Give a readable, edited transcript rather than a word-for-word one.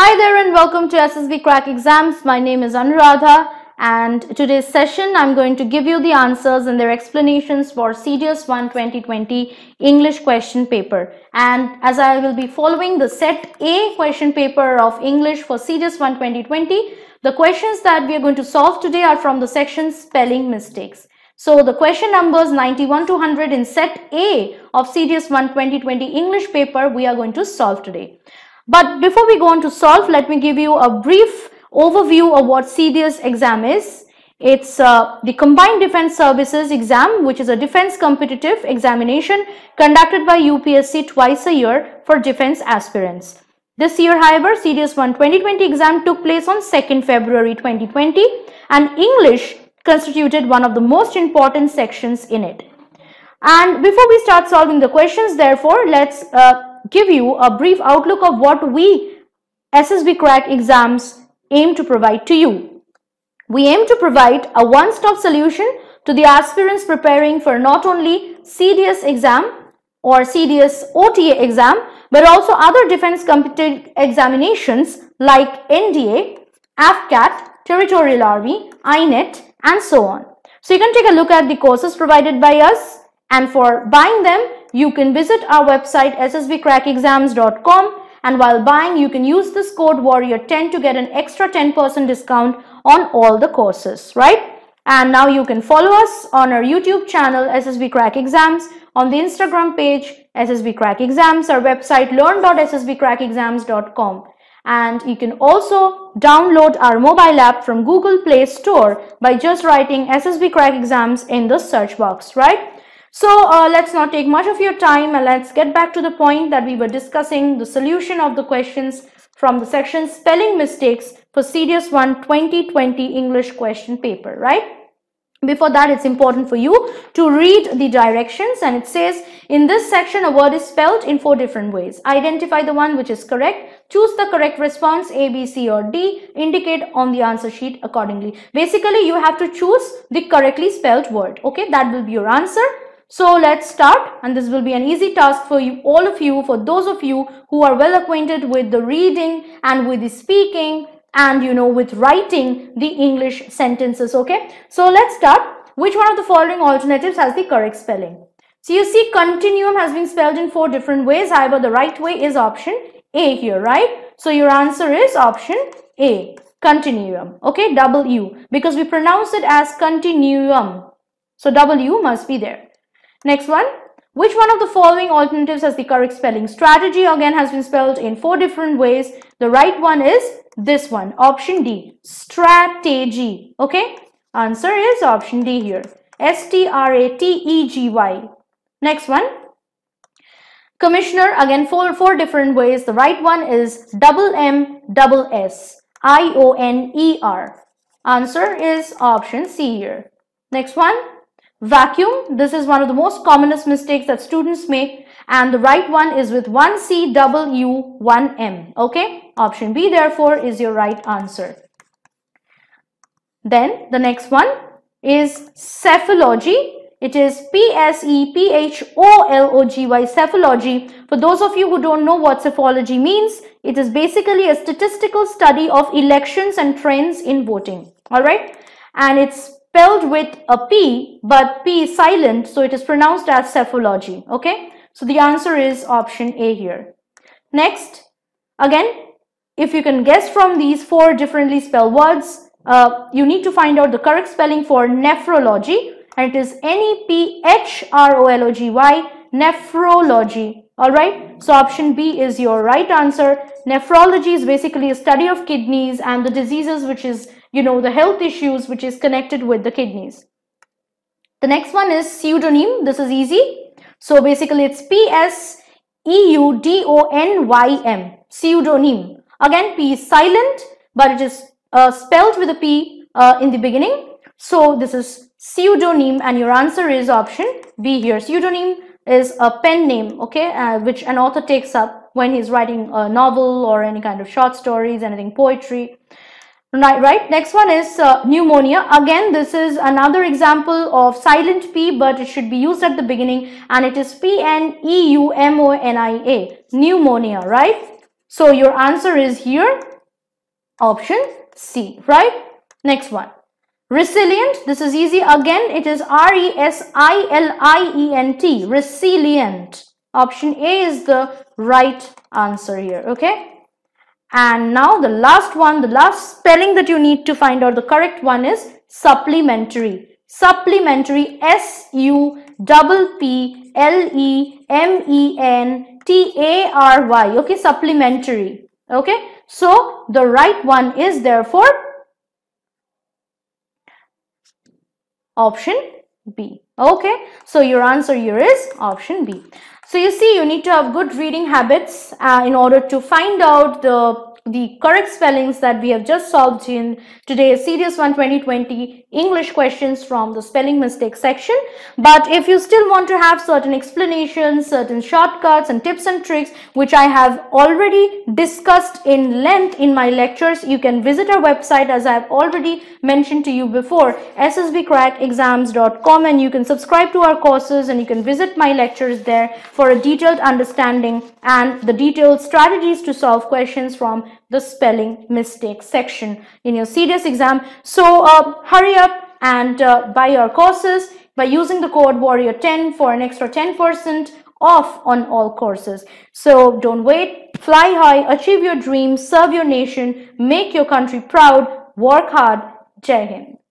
Hi there and welcome to SSB Crack Exams. My name is Anuradha and today's session I'm going to give you the answers and their explanations for CDS-1 2020 English question paper. And as I will be following the set A question paper of English for CDS-1 2020, the questions that we are going to solve today are from the section Spelling Mistakes. So the question numbers 91 to 100 in set A of CDS-1 2020 English paper we are going to solve today. But before we go on to solve, let me give you a brief overview of what CDS exam is. It's the Combined Defense Services exam, which is a defense competitive examination conducted by UPSC twice a year for defense aspirants. This year, however, CDS-1 2020 exam took place on 2nd February 2020 and English constituted one of the most important sections in it. And before we start solving the questions, therefore, let's give you a brief outlook of what we SSB Crack Exams aim to provide to you. We aim to provide a one-stop solution to the aspirants preparing for not only CDS exam or CDS OTA exam, but also other defense competitive examinations like NDA, AFCAT, Territorial Army, INET, and so on. So you can take a look at the courses provided by us, and for buying them, you can visit our website ssbcrackexams.com, and while buying you can use this code WARRIOR10 to get an extra 10% discount on all the courses, right? And now you can follow us on our YouTube channel SSB Crack Exams, on the Instagram page SSB Crack Exams, our website learn.ssbcrackexams.com, and you can also download our mobile app from Google Play Store by just writing SSB Crack Exams in the search box, right? So let's not take much of your time and let's get back to the point that we were discussing the solution of the questions from the section Spelling Mistakes for CDS-1 2020 English question paper, right? Before that, it's important for you to read the directions, and it says, in this section, a word is spelled in 4 different ways. Identify the one which is correct. Choose the correct response, A, B, C or D. Indicate on the answer sheet accordingly. Basically, you have to choose the correctly spelled word. Okay, that will be your answer. So let's start, and this will be an easy task for you, all of you, for those of you who are well acquainted with the reading and with the speaking and, you know, with writing the English sentences, okay? So let's start. Which one of the following alternatives has the correct spelling? So you see continuum has been spelled in 4 different ways. However, the right way is option A here, right? So your answer is option A, continuum, okay? W, because we pronounce it as continuum. So W must be there. Next one, which one of the following alternatives has the correct spelling? Strategy again has been spelled in 4 different ways. The right one is this one, option D, strategy, okay? Answer is option D here, S-T-R-A-T-E-G-Y. Next one, commissioner again 4 different ways. The right one is double M, double S, I-O-N-E-R. Answer is option C here. Next one, vacuum. This is one of the most commonest mistakes that students make, and the right one is with 1 C W 1 M, okay? Option B therefore is your right answer. Then the next one is cephalology. It is P-S-E-P-H-O-L-O-G-Y, cephalology. For those of you who don't know what cephalology means, it is basically a statistical study of elections and trends in voting, all right? And it's spelled with a P, but P is silent, so it is pronounced as cephalology, okay? So the answer is option A here. Next, again, if you can guess from these 4 differently spelled words, you need to find out the correct spelling for nephrology, and it is N-E-P-H-R-O-L-O-G-Y, nephrology, all right? So option B is your right answer. Nephrology is basically a study of kidneys and the diseases which is, you know, the health issues which is connected with the kidneys. The next one is pseudonym. This is easy. So basically it's P-S-E-U-D-O-N-Y-M, pseudonym. Again, P is silent, but it is spelled with a P in the beginning. So this is pseudonym, and your answer is option B here. Pseudonym is a pen name, okay, which an author takes up when he's writing a novel or any kind of short stories, anything poetry. Right, next one is pneumonia. Again, this is another example of silent P, but it should be used at the beginning, and it is P-N-E-U-M-O-N-I-A, pneumonia, right? So your answer is here option C, right? Next one, resilient. This is easy again. It is R-E-S-I-L-I-E-N-T, resilient. Option A is the right answer here, okay? And now the last one, the last spelling that you need to find out the correct one is supplementary. Supplementary, S-U-P-P-L-E-M-E-N-T-A-R-Y, okay? Supplementary, okay? So the right one is therefore option B, okay? So your answer here is option B. So you see, you need to have good reading habits in order to find out the correct spellings that we have just solved in today's CDS-1 2020 English questions from the spelling mistake section. But if you still want to have certain explanations, certain shortcuts and tips and tricks, which I have already discussed in length in my lectures, you can visit our website, as I have already mentioned to you before, ssbcrackexams.com, and you can subscribe to our courses and you can visit my lectures there for a detailed understanding and the detailed strategies to solve questions from the spelling mistake section in your CDS exam. So hurry up and buy your courses by using the code WARRIOR10 for an extra 10% off on all courses. So don't wait, fly high, achieve your dreams, serve your nation, make your country proud, work hard. Jai Hind.